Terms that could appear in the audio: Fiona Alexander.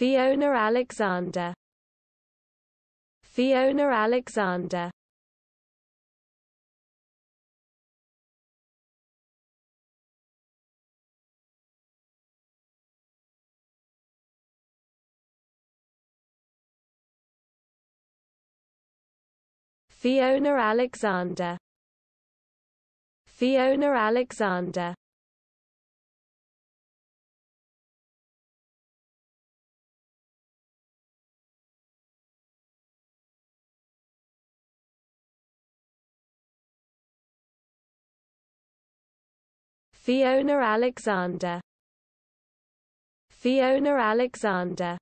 Fiona Alexander. Fiona Alexander. Fiona Alexander. Fiona Alexander. Fiona Alexander. Fiona Alexander.